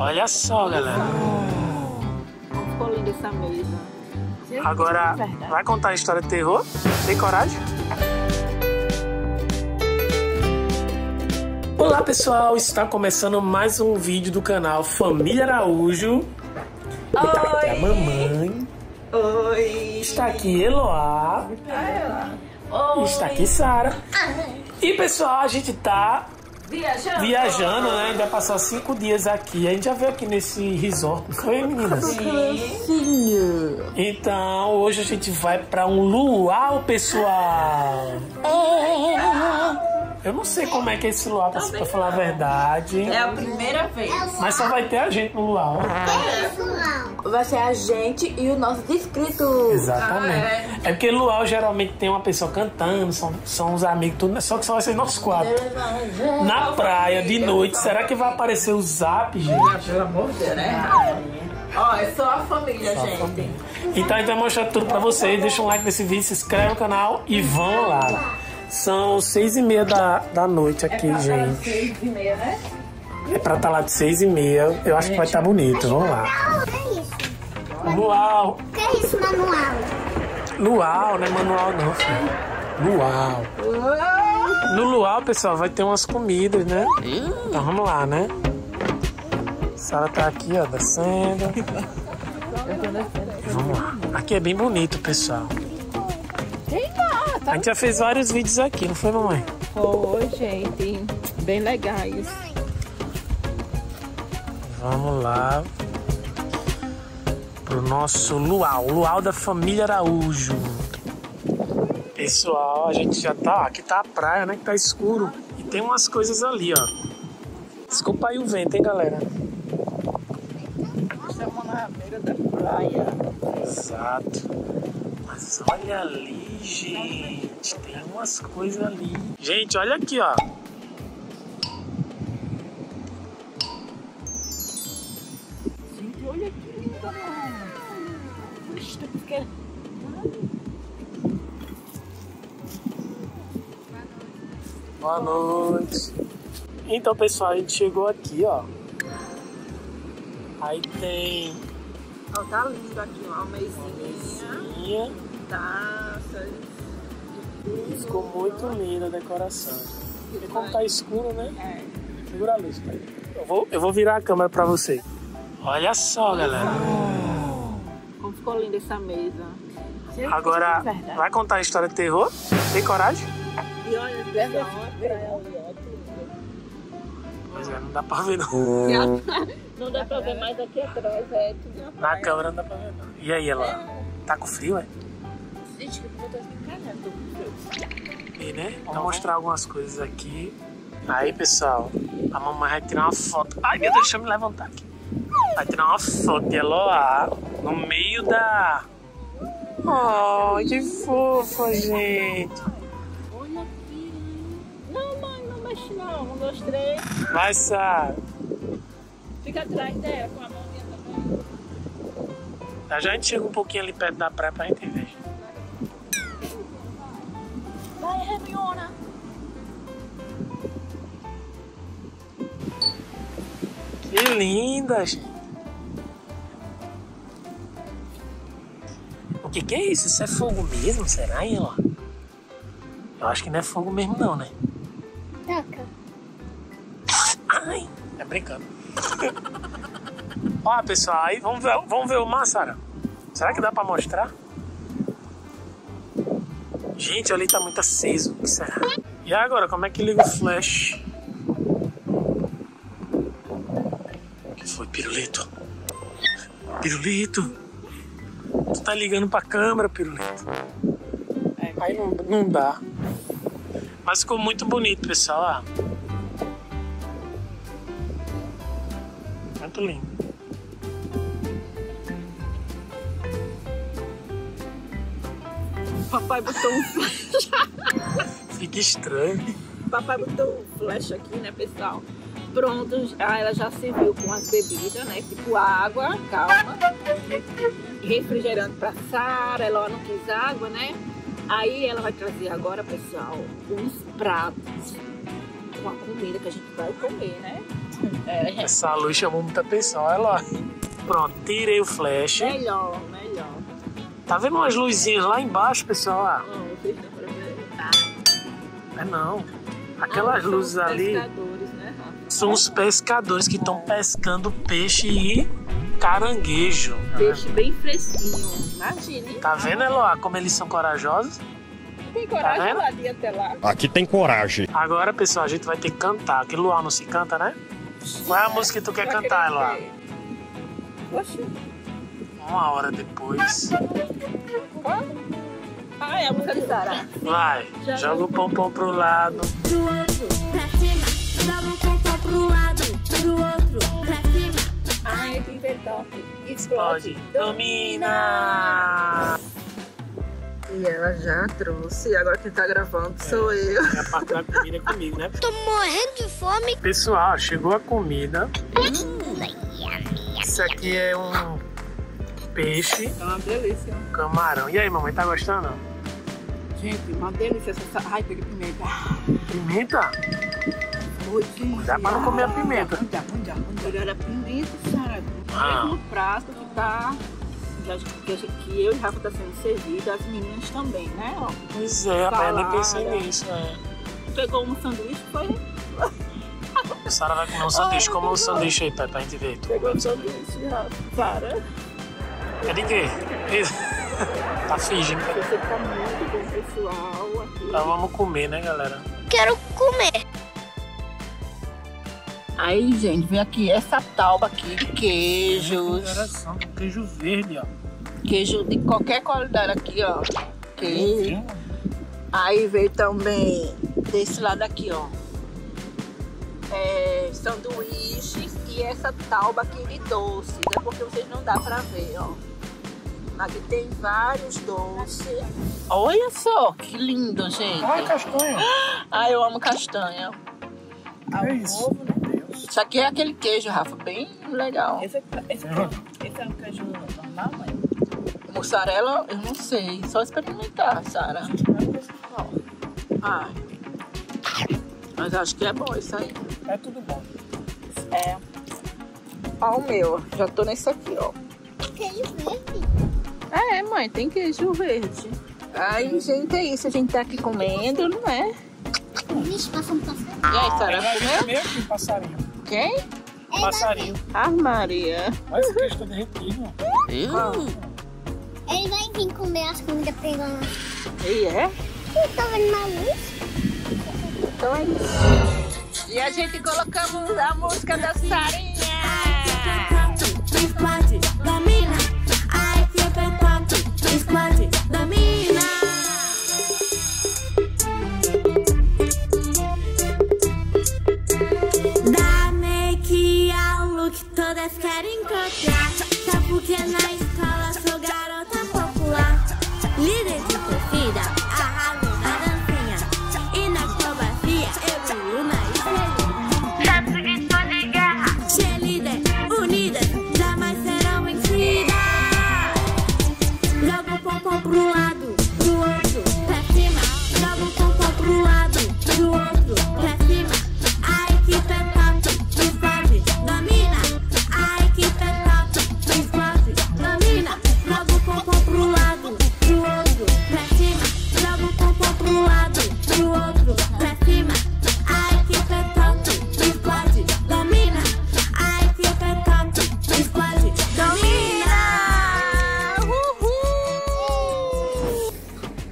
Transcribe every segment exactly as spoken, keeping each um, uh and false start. Olha só, galera. Como ficou linda essa mesa. Gente, agora, é vai contar a história de terror? Tem coragem? Olá, pessoal. Está começando mais um vídeo do canal Família Araújo. Oi! É a mamãe. Oi! Está aqui Eloá. Oi. Está aqui Sarah. E, pessoal, a gente tá... Viajando. Viajando, né? Ainda passou cinco dias aqui. A gente já veio aqui nesse resort, não foi, meninas? Sim. Então, hoje a gente vai pra um luau, pessoal. Eu não sei como é que é esse luau, pra, pra falar a verdade. É a primeira vez. Mas só vai ter a gente no luau. Vai ser a gente e o nosso inscrito. Exatamente. Ah, é. é porque luau geralmente tem uma pessoa cantando, são, são os amigos, tudo, só que só vai ser nós quatro. Na praia, de noite, será que vai aparecer o zap, gente? Pelo amor de Deus, né? Ó, é só a família, só gente. A família. Então a gente vai mostrar tudo pra vocês. Deixa um like nesse vídeo, se inscreve no canal e vão lá. São seis e meia da, da noite aqui, é pra gente. Tá seis e meia, né? É pra estar tá lá de seis e meia. Eu acho gente, que vai estar tá bonito, vamos lá. Luau. O que é isso, manual? Luau, não é manual não, filho. Luau. No luau, pessoal, vai ter umas comidas, né? Então vamos lá, né? A Sarah tá aqui, ó, descendo. Vamos lá. Aqui é bem bonito, pessoal. A gente já fez vários vídeos aqui, não foi, mamãe? Foi, gente. Bem legais. Vamos lá. Pro nosso luau, luau da família Araújo. Pessoal, a gente já tá, ó, aqui tá a praia, né, que tá escuro. E tem umas coisas ali, ó. Desculpa aí o vento, hein, galera? Estamos na beira da praia. Exato. Mas olha ali, gente. Tem umas coisas ali. Gente, olha aqui, ó. Gente, olha que linda, mano. Boa noite. Então, pessoal, a gente chegou aqui, ó. Aí tem... Ó, tá lindo aqui, ó. Uma mesinha. Taças. Ficou muito linda a decoração. E como tá escuro, né? É. Segura a luz, pai. Eu vou, eu vou virar a câmera pra vocês. Olha só, galera. Como ficou linda essa mesa. Agora, vai contar a história de terror? Tem coragem? E olha, dessa hora, pois é, não dá pra ver não. Não dá pra ver mais aqui atrás, é tudo. Na câmera não dá pra ver não. E aí, ela tá com frio, é? Gente, que eu tô brincando, tô com frio. E, né? Vou mostrar algumas coisas aqui. Aí, pessoal, a mamãe vai tirar uma foto. Ai, meu Deus, deixa eu me levantar aqui. Vai tirar uma foto de Eloá no meio da... Oh, que fofa, gente. Olha aqui. Não, mãe, não mexe não. Não gostei. Vai, Sarah. Fica atrás dela com a mãozinha também. Já já a gente chega um pouquinho ali perto da praia pra gente ver. Vai, Hermiona. Que linda, gente. O que que é isso? Isso é fogo mesmo? Será, hein, ó? Eu acho que não é fogo mesmo não, né? Taca. Ai, tá brincando. Ó, pessoal, aí vamos ver, vamos ver o mar, Sarah. Será que dá pra mostrar? Gente, ali tá muito aceso. O que será? E agora, como é que liga o flash? Que foi, pirulito? Pirulito! Tu tá ligando pra câmera, pirulito. É, aí não, não dá. Mas ficou muito bonito, pessoal. Ó. Muito lindo. Papai botou um flash. Fica estranho. Papai botou um flash aqui, né, pessoal? Pronto, ela já serviu com as bebidas, né? Tipo água, calma. Refrigerante pra Sarah, ela não quis água, né? Aí ela vai trazer agora, pessoal, uns pratos com a comida que a gente vai comer, né? É. Essa luz chamou muita atenção, olha lá. Pronto, tirei o flash. Melhor, melhor. Tá vendo umas luzinhas lá embaixo, pessoal? Lá? Não, é não. Aquelas ah, luzes ali né, são os pescadores que estão pescando peixe e caranguejo. Peixe né? Bem fresquinho, imagine. Tá vendo, Eloá, como eles são corajosos? Tem coragem tá de ir até lá. Aqui tem coragem. Agora, pessoal, a gente vai ter que cantar. Que Luau não se canta, né? Qual é a música que tu quer vai cantar, Eloá? Oxi. Uma hora depois. Ah, é a música de Sarah. Vai. Já joga o pompom pro lado. Pro outro, pra cima. Joga o pompom pro lado. Pro outro, pra cima. Ai, que verdade. Explode. Domina. E ela já trouxe, agora quem tá gravando é, sou eu. É a parte da comida é comigo, né? Tô morrendo de fome. Pessoal, chegou a comida. Hum, isso aqui é um peixe. É uma delícia. Camarão. E aí, mamãe, tá gostando? Gente, uma delícia essa... Ai, peguei pimenta. Pimenta? Dá pra não comer a pimenta. Muita, muita, muita. Melhor a pimenta, Sarah. Ah. No prato que tá... que eu e Rafa tá sendo servido, as meninas também, né? Ó, pois é, rapaz, eu nem pensei nisso, né? Pegou um sanduíche, foi? A Sarah vai comer um sanduíche, como um sanduíche aí, pai, pra gente ver. Pegou um sanduíche, Rafa, Sarah. É de quê? Tá fingindo. Você tá muito bom, pessoal. Aqui. Então vamos comer, né, galera? Quero comer. Aí, gente, vem aqui essa tauba aqui de queijos. Que queijo verde, ó. Queijo de qualquer qualidade aqui, ó. Queijo. Aí veio também desse lado aqui, ó. É, sanduíches e essa tauba aqui de doce. É porque vocês não dá pra ver, ó. Aqui tem vários doces. Olha só, que lindo, gente. Olha a castanha. Ah, eu amo castanha. Ah, é isso. Ovo, né? Isso aqui é aquele queijo, Rafa, bem legal. Esse, esse, esse é um queijo normal, mãe? Mussarela, eu não sei. Só experimentar, Sarah. Ah, mas acho que é bom isso aí. É tudo bom. É. Ó o meu, já tô nesse aqui, ó. Queijo verde? É, mãe, tem queijo verde. Aí, gente, é isso. A gente tá aqui comendo, não é? Vixe, passa um passarinho. E aí, Sarah, comeu? Comeu passarinho. Quem? É passarinho. Ah, Maria. Olha esse queijo tá derretido. Ele vai vir comer as comidas pegando. E é? Eu tô vendo uma luz. Então é isso. E a gente colocamos a música da Sarinha. Explode, domina. Ai, que eu pergunto. Explode, domina. Todas querem encontrar, só porque na escola sou garota popular. Líder de torcida, arraso na dancinha. E na acrobacia eu brilho na estrelinha. Tanto que tô de guerra, cheerleader, unidas, jamais serão vencidas. Joga o pompom pro lado, pro outro, pra cima. Joga o pompom pro lado, pro outro, pra cima. A equipe é top, explode, domina.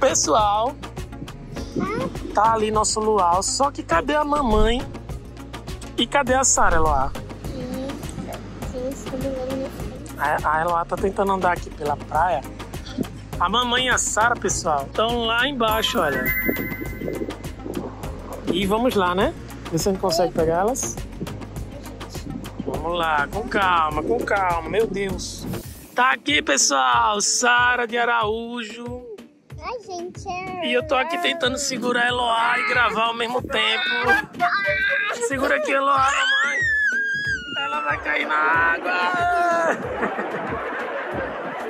Pessoal, tá ali nosso luau, só que cadê a mamãe e cadê a Sarah, Eloá? A, a Eloá tá tentando andar aqui pela praia. A mamãe e a Sarah, pessoal, estão lá embaixo, olha. E vamos lá, né? Vê se a gente consegue pegar elas. Vamos lá, com calma, com calma, meu Deus. Tá aqui, pessoal, Sarah de Araújo. Ai, gente, é... E eu tô aqui tentando segurar a Eloá e gravar ao mesmo tempo. Segura aqui, Eloá, mamãe. Ela vai cair na água.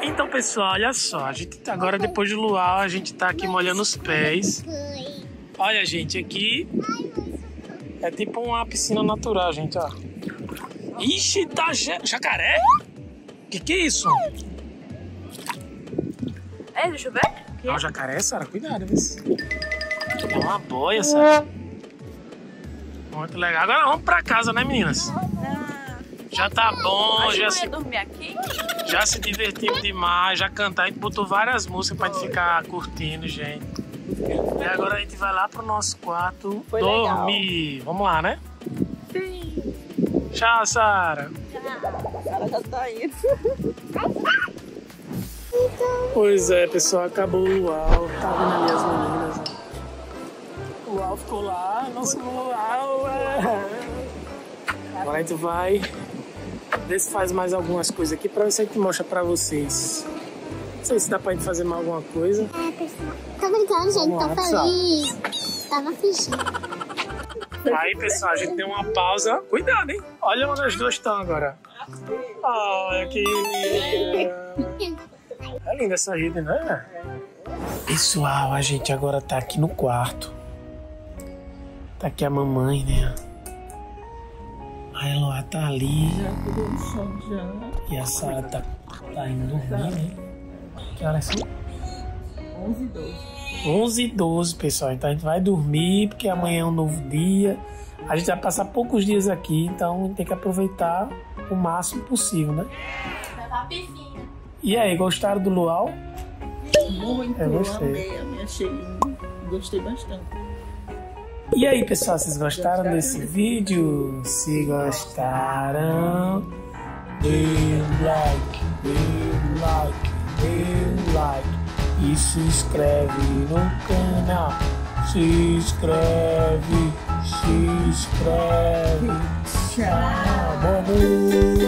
Então, pessoal, olha só. A gente tá agora, depois do luau, a gente tá aqui molhando os pés. Olha, gente, aqui é tipo uma piscina natural, gente, ó. Ixi, tá jacaré? Que que é isso? É, deixa eu ver. É um jacaré, Sara? Cuidado, viu? É uma boia, Sara. Muito legal. Agora vamos pra casa, né, meninas? Já tá bom, já se... dormir aqui? Já se divertiu demais, já cantar. A gente botou várias músicas pra gente ficar curtindo, gente. E agora a gente vai lá pro nosso quarto Foi dormir. Legal. Vamos lá, né? Sim. Tchau, Sara. Tchau. Sara já tá indo. Pois é, pessoal, acabou o Al. Tá vendo ali as meninas. Né? O Al ficou lá, nosso Al. É... Agora a gente vai. Vê se faz mais algumas coisas aqui pra ver se a gente mostra pra vocês. Não sei se dá pra gente fazer mais alguma coisa. É, pessoal. Tá brincando, gente. Tô feliz. Tava fingindo. Aí, pessoal, a gente deu uma pausa. Cuidado, hein? Olha onde as duas estão agora. Olha que linda. É linda essa rede, né? Pessoal, a gente agora tá aqui no quarto. Tá aqui a mamãe, né? A Eloá tá ali. E a Sara tá, tá indo dormir, né? Que horas são? onze e doze, pessoal. Então a gente vai dormir, porque amanhã é um novo dia. A gente vai passar poucos dias aqui, então tem que aproveitar o máximo possível, né? Vai pra piscina. E aí, gostaram do luau? Muito, eu gostei. Amei, amei, achei lindo. Gostei bastante. E aí, pessoal, vocês gostaram, gostaram desse vídeo? Se gostaram, dê like, dê like, dê like. E se inscreve no canal. Se inscreve, se inscreve. Tchau, boa noite.